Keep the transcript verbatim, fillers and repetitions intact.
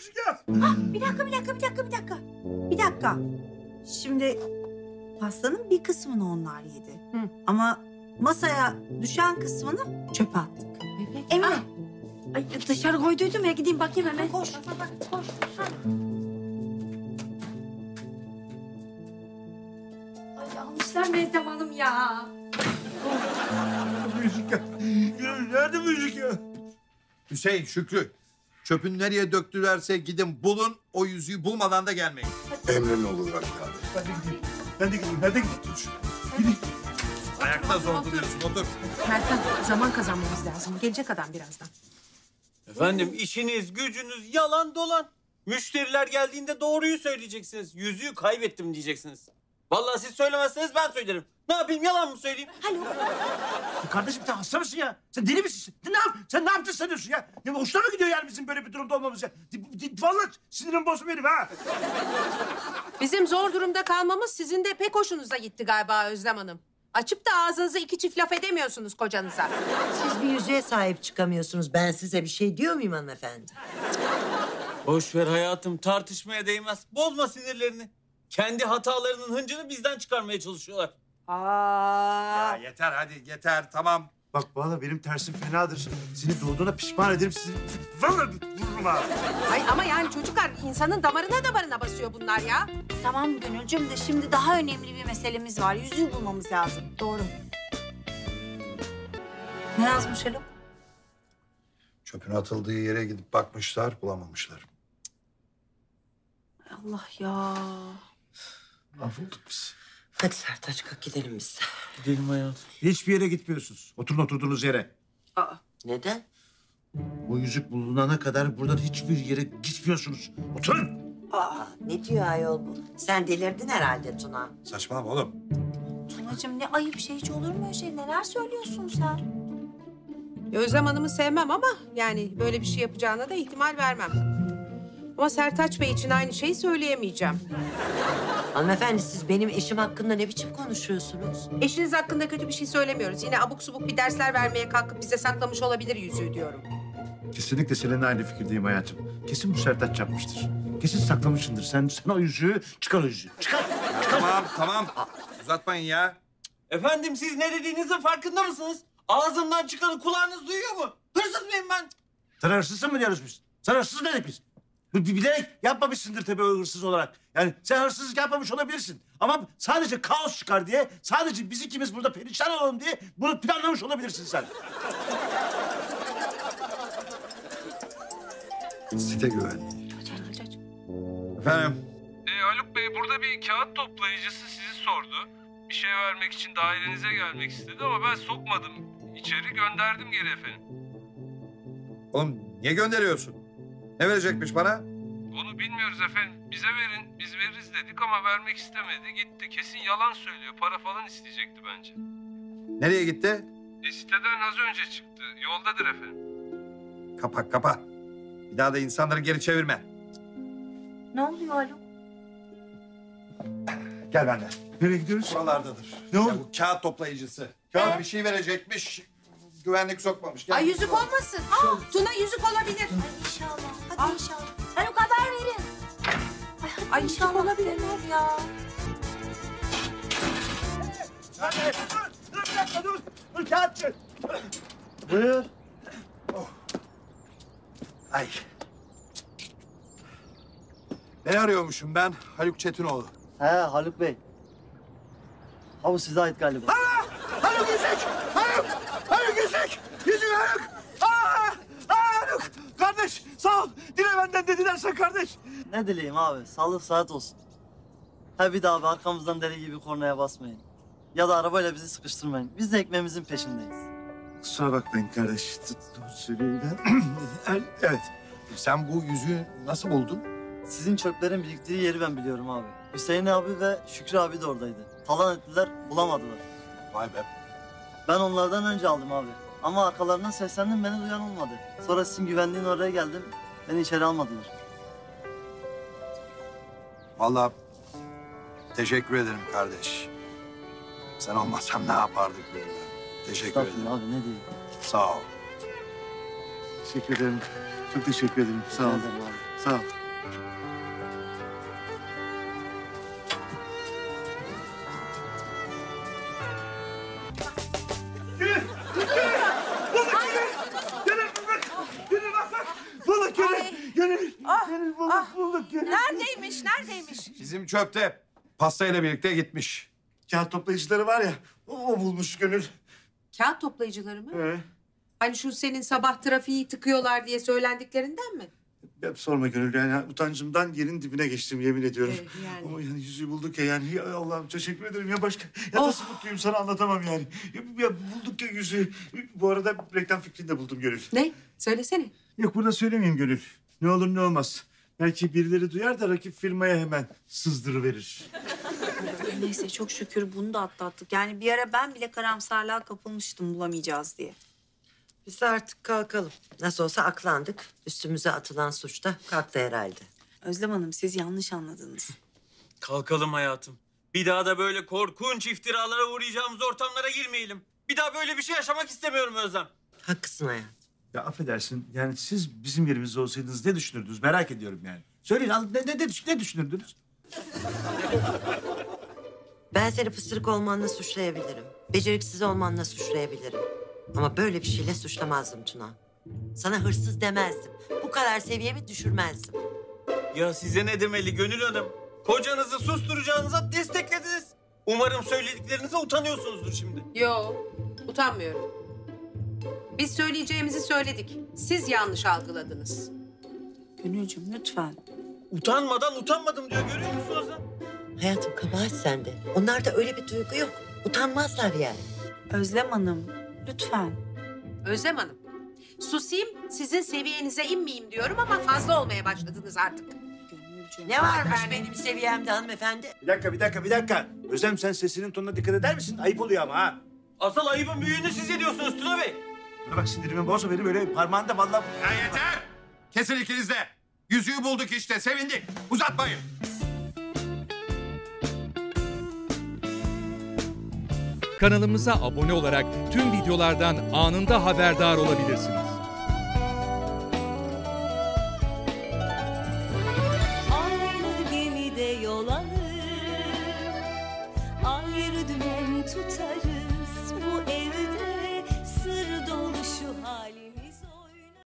konuşacağız. Ah, bir dakika, bir dakika, bir dakika, bir dakika. Bir dakika. Şimdi pastanın bir kısmını onlar yedi. Hı. Ama masaya düşen kısmını çöpe attık. Evet. Emine. Ah. Ay, dışarı koyduydum ya, gideyim bakayım hemen. Ha, koş, bak, bak, koş. Ha. Ay, almışlar Meltem Hanım ya. Müzik ya. Nerede müzik ya? Hüseyin, Şükrü. Çöpün nereye döktülerse gidin bulun, o yüzüğü bulmadan da gelmeyin. Emrin olur abi. Ben de gideyim. Ben de gideyim. Ben de gideyim. Gideyim. Ayakta zor duruyorsun, otur. Meltem, zaman kazanmamız lazım. Gelecek adam birazdan. Efendim, işiniz, gücünüz yalan dolan. Müşteriler geldiğinde doğruyu söyleyeceksiniz. Yüzüğü kaybettim diyeceksiniz. Vallahi siz söylemezseniz ben söylerim. Ne yapayım, yalan mı söyleyeyim? Alo. Kardeşim sen hasta mısın ya? Sen deli misin? Sen ne, yap sen ne yaptın sanıyorsun ya? Ya hoşuna mı gidiyor yani bizim böyle bir durumda olmamız ya? Vallahi sinirim bozdu benim ha. Bizim zor durumda kalmamız sizin de pek hoşunuza gitti galiba Özlem Hanım. Açıp da ağzınıza iki çift laf edemiyorsunuz kocanıza. Siz bir yüzüğe sahip çıkamıyorsunuz. Ben size bir şey diyor muyum hanımefendi? Boş ver hayatım, tartışmaya değmez. Bozma sinirlerini. Kendi hatalarının hıncını bizden çıkarmaya çalışıyorlar. Aa. Ya yeter hadi, yeter tamam. Bak vallahi benim tersim fenadır. Seni doğduğuna pişman ederim, sizi vallahi vururum ha. Ay ama yani çocuklar insanın damarına damarına basıyor bunlar ya. Tamam Gönülcüm de şimdi daha önemli bir meselemiz var. Yüzüğü bulmamız lazım. Doğru. Ne yazmış Haluk? Çöpün atıldığı yere gidip bakmışlar, bulamamışlar. Allah ya. Mahvolduk biz. Hadi Sertaç kalk gidelim biz. Gidelim hayatım. Hiçbir yere gitmiyorsunuz. Oturun oturduğunuz yere. Aa, neden? Bu yüzük bulunana kadar buradan hiçbir yere gitmiyorsunuz. Oturun. Aa, ne diyor ayol bu? Sen delirdin herhalde Tuna. Saçmalama oğlum. Tunacığım ne ayıp şey, hiç olur mu öyle şey? Neler söylüyorsun sen? Özlem Hanım'ı sevmem ama yani böyle bir şey yapacağına da ihtimal vermem. Ama Sertaç Bey için aynı şeyi söyleyemeyeceğim. Hanımefendi siz benim eşim hakkında ne biçim konuşuyorsunuz? Eşiniz hakkında kötü bir şey söylemiyoruz. Yine abuk subuk bir dersler vermeye kalkıp bize saklamış olabilir yüzüğü diyorum. Kesinlikle seninle aynı fikirdeyim hayatım. Kesin bu Sertaç yapmıştır. Kesin saklamışındır. Sen, sen o yüzüğü, çıkar o yüzüğü. Çıkar! Tamam, tamam. Uzatmayın ya. Efendim siz ne dediğinizin farkında mısınız? Ağzımdan çıkanı kulağınız duyuyor mu? Hırsız mıyım ben? Sen hırsızsın mı diyoruz biz? Sen hırsız dedik biz. Bilerek yapmamışsındır tabii hırsız olarak. Yani sen hırsızlık yapmamış olabilirsin. Ama sadece kaos çıkar diye, sadece biz ikimiz burada perişan olalım diye bunu planlamış olabilirsin sen. Site güvenliği. Efendim? Ee, Haluk Bey burada bir kağıt toplayıcısı sizi sordu. Bir şey vermek için dairenize gelmek istedi ama ben sokmadım içeri, gönderdim geri efendim. Oğlum niye gönderiyorsun? Ne verecekmiş bana? Onu bilmiyoruz efendim. Bize verin, biz veririz dedik ama vermek istemedi. Gitti. Kesin yalan söylüyor. Para falan isteyecekti bence. Nereye gitti? E, siteden az önce çıktı. Yoldadır efendim. Kapa, kapa. Bir daha da insanları geri çevirme. Ne oluyor Haluk? Gel benden. Nereye gidiyoruz? Buralardadır. Ne oldu? Bu kağıt toplayıcısı. Kağıt ee? bir şey verecekmiş. Güvenlik sokmamış. Gel. Ay yüzük olmasın. Aa, Tuna yüzük olabilir. Ay inşallah. Hadi Aa. inşallah. Haluk haber verin. Ay, Ay inşallah olabilir ya. Hadi dur. Dur bir dakika dur. Dur kağıtçı. Buyur. Oh. Ay. Ne arıyormuşum ben? Haluk Çetinoğlu. He Haluk Bey. Ha bu size ait galiba. Aa! Haluk yüzük! Haluk! Haluk yüzük! Yüzük Haluk! Aa! Aa Haluk! Kardeş sağ ol. Dile benden dedilerse kardeş. Ne dileyim abi? Sağlık saat olsun. Ha bir daha abi arkamızdan deli gibi kornaya basmayın. Ya da arabayla bizi sıkıştırmayın. Biz de ekmeğimizin peşindeyiz. Kusura bakmayın kardeş. Evet. Sen bu yüzüğü nasıl buldun? Sizin çöplerin biriktiği yeri ben biliyorum abi. Hüseyin abi ve Şükrü abi de oradaydı. Talan ettiler, bulamadılar. Vay be. Ben onlardan önce aldım abi. Ama arkalarından seslendim, beni duyan olmadı. Sonra sizin güvenliğin oraya geldim, beni içeri almadılar. Vallahi teşekkür ederim kardeş. Sen olmasan ne yapardık benimle? Teşekkür ederim. Abi ne diyeyim? Sağ ol. Teşekkür ederim. Çok teşekkür ederim. Sağ ol. Sağ ol. Gönül, ah, Gönül bulduk, ah. bulduk Gönül. Neredeymiş, neredeymiş? Bizim çöpte. Pastayla birlikte gitmiş. Kağıt toplayıcıları var ya, o, o bulmuş Gönül. Kağıt toplayıcıları mı? Ee? Hani şu senin sabah trafiği tıkıyorlar diye söylendiklerinden mi? Ya, sorma Gönül, yani utancımdan yerin dibine geçtim yemin ediyorum. Evet, yani. Ama yani yüzüğü bulduk ya yani. Ya Allah'ım teşekkür ederim ya başka. Ya oh. Nasıl mutluyum sana anlatamam yani. Ya, ya bulduk ya yüzüğü. Bu arada reklam fikrini de buldum Gönül. Ne? Söylesene. Yok burada söylemeyeyim Gönül. Ne olur ne olmaz. Belki birileri duyar da rakip firmaya hemen sızdırıverir. Neyse çok şükür bunu da atlattık. Yani bir ara ben bile karamsarlığa kapılmıştım bulamayacağız diye. Biz de artık kalkalım. Nasıl olsa aklandık. Üstümüze atılan suç da kalktı herhalde. Özlem Hanım siz yanlış anladınız. Kalkalım hayatım. Bir daha da böyle korkunç iftiralara uğrayacağımız ortamlara girmeyelim. Bir daha böyle bir şey yaşamak istemiyorum Özlem. Haklısın hayatım. Ya affedersin yani siz bizim yerimizde olsaydınız ne düşünürdünüz merak ediyorum yani. Söyleyin ne, ne, ne düşünürdünüz? Ben seni pısırık olmanla suçlayabilirim. Beceriksiz olmanla suçlayabilirim. Ama böyle bir şeyle suçlamazdım Tuna. Sana hırsız demezdim. Bu kadar seviyemi düşürmezdim. Ya size ne demeli Gönül Hanım? Kocanızı susturacağınıza desteklediniz. Umarım söylediklerinize utanıyorsunuzdur şimdi. Yo, utanmıyorum. Biz söyleyeceğimizi söyledik. Siz yanlış algıladınız. Gönülcüğüm lütfen. Utanmadan utanmadım diyor. Görüyor musun Özlem? Hayatım kabahat sende. Onlarda öyle bir duygu yok. Utanmazlar yani. Özlem Hanım lütfen. Özlem Hanım susayım sizin seviyenize inmeyeyim diyorum ama fazla olmaya başladınız artık. Gönülcüğüm. Ne varmış yani benim seviyemde hanımefendi? Bir dakika bir dakika bir dakika. Özlem sen sesinin tonuna dikkat eder misin? Ayıp oluyor ama ha. Asıl ayıbın büyüğünü siz ediyorsunuz Tuna Bey. Bak sinirimi bozma benim öyle parmağında vallahi... Ya yeter! Kesin ikiniz de. Yüzüğü bulduk işte, sevindik. Uzatmayın. Kanalımıza abone olarak tüm videolardan anında haberdar olabilirsiniz.